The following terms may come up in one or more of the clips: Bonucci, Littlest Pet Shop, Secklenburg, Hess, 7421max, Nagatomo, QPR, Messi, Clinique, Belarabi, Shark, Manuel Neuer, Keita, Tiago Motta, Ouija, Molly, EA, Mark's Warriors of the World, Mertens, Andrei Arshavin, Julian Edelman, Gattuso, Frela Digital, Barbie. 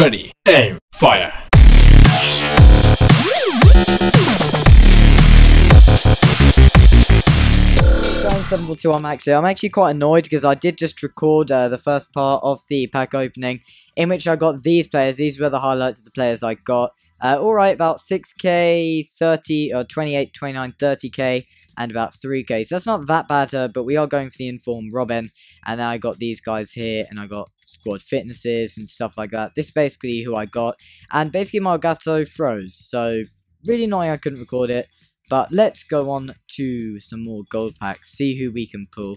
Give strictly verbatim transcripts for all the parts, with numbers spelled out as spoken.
Ready, aim, fire! seven four two one max here. I'm actually quite annoyed because I did just record uh, the first part of the pack opening in which I got these players. These were the highlights of the players I got. Uh, Alright, about six K, thirty, or twenty-eight, twenty-nine, thirty K, and about three K. So that's not that bad, uh, but we are going for the inform Robin. And then I got these guys here, and I got squad fitnesses and stuff like that. This is basically who I got. And basically my Gattuso froze, so really annoying I couldn't record it. But let's go on to some more gold packs, see who we can pull.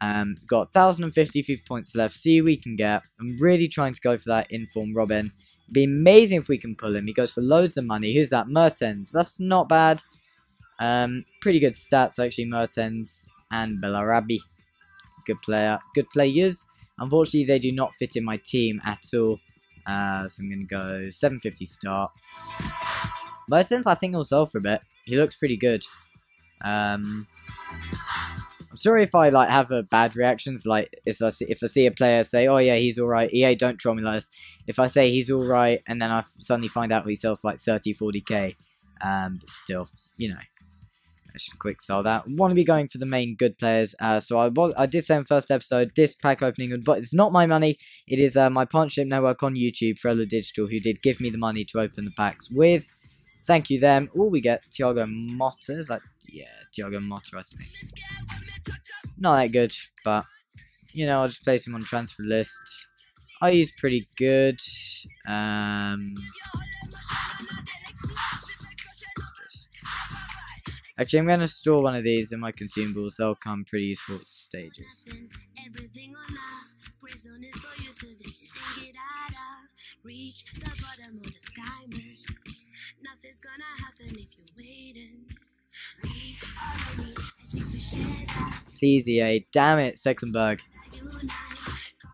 Um, got one thousand fifty-five points left, see who we can get. I'm really trying to go for that inform Robin. It'd be amazing if we can pull him. He goes for loads of money. Who's that? Mertens. That's not bad. Um, pretty good stats, actually, Mertens and Belarabi. Good player. Good players. Unfortunately, they do not fit in my team at all. Uh, so I'm going to go seven fifty start. Mertens, I think he'll sell for a bit. He looks pretty good. Um, I'm sorry if I like have a bad reactions. Like if I, see, if I see a player say, "Oh yeah, he's all right." E A, don't troll me like this. If I say he's all right, and then I suddenly find out he sells like thirty, forty K, um, but still, you know, I should quick sell that. Want to be going for the main good players. Uh, so I was, I did say in the first episode this pack opening, but it's not my money. It is uh, my partnership network on YouTube, Frela Digital, who did give me the money to open the packs with. Thank you, them. Oh, we get Tiago Motta. Is that? Yeah, Tiago Motta, I think. Not that good, but, you know, I'll just place him on transfer list. I use pretty good. Um, just. Actually, I'm going to store one of these in my consumables. They'll come pretty useful stages. Nothing's gonna happen if you're waiting. Please, E A. Damn it, Secklenburg.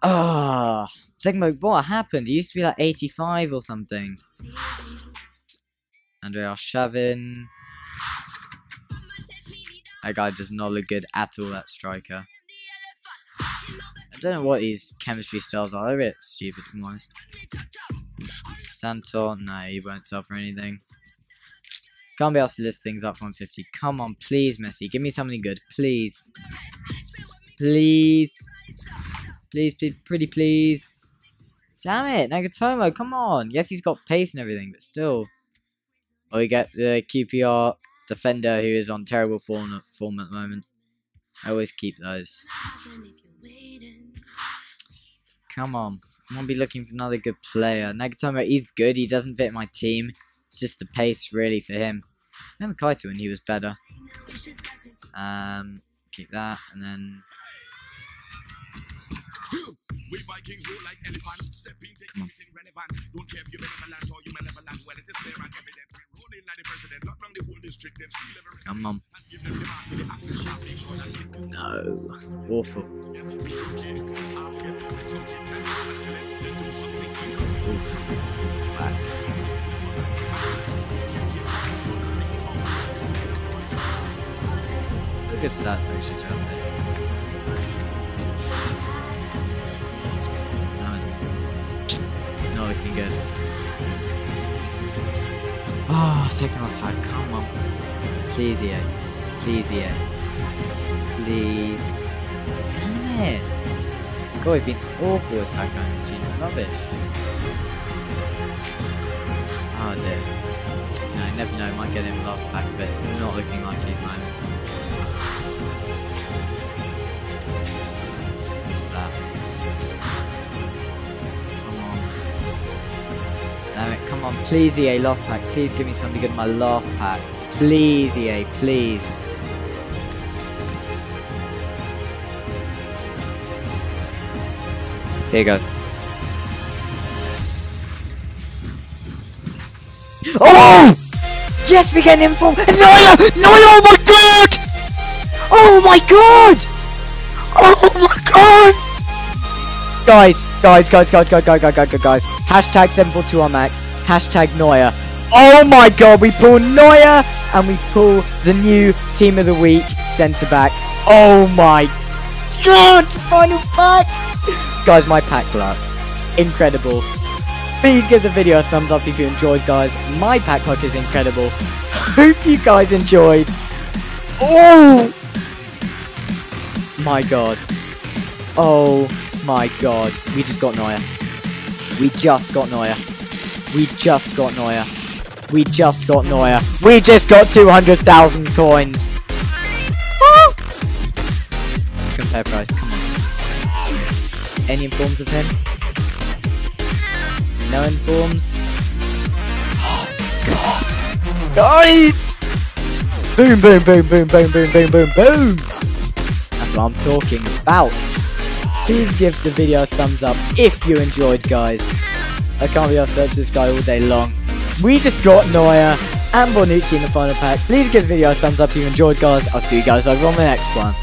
Ah, oh, Secklenburg, what happened? He used to be like eighty-five or something. Andrei Arshavin. That guy does not look good at all, that striker. I don't know what these chemistry styles are. They're a bit stupid, to be honest. Santor, no, he won't sell for anything. Can't be asked to list things up for one fifty. Come on, please, Messi. Give me something good, please. Please. Please, please, pretty please. Damn it, Nagatomo, come on. Yes, he's got pace and everything, but still. Oh, we get the Q P R defender who is on terrible form, form at the moment. I always keep those. Come on. I'm going to be looking for another good player. Nagatomo, he's good. He doesn't fit my team. It's just the pace, really, for him. I remember Keita when he was better. Um, keep that, and then... Come on. Come on. No. Awful. Look at stats actually, Jonathan. Looking good. Oh, second last fight. Come on. Please, E A. Please, E A. Please. Damn it. God, we've been awful as pack owners. You know, rubbish. Oh, dear. No, you never know. Might get him last pack, but it's not looking likely at the moment. It's just that. Come on, please, E A, last pack. Please give me something good in my last pack. Please, E A, please. Here you go. Oh! Yes, we get an info. Neuer! Neuer! Oh my god! Oh my god! Oh my god! Guys, guys, guys, guys, guys, guys, guys, guys, guys. Hashtag seven four two one max. Hashtag Neuer. Oh my god, we pull Neuer and we pull the new team of the week centre back. Oh my god, final pack. Guys, my pack luck. Incredible. Please give the video a thumbs up if you enjoyed, guys. My pack luck is incredible. Hope you guys enjoyed. Oh my god. Oh my god. We just got Neuer. We just got Neuer. We just got Neuer. We just got Neuer. We just got two hundred thousand coins. Oh. Compare price, come on. Any informs of him? No informs. Oh god. Nice! Boom, boom, boom, boom, boom, boom, boom, boom, boom. That's what I'm talking about. Please give the video a thumbs up if you enjoyed, guys. I can't be arsed to search this guy all day long. We just got Neuer and Bonucci in the final pack. Please give the video a thumbs up if you enjoyed, guys. I'll see you guys over on the next one.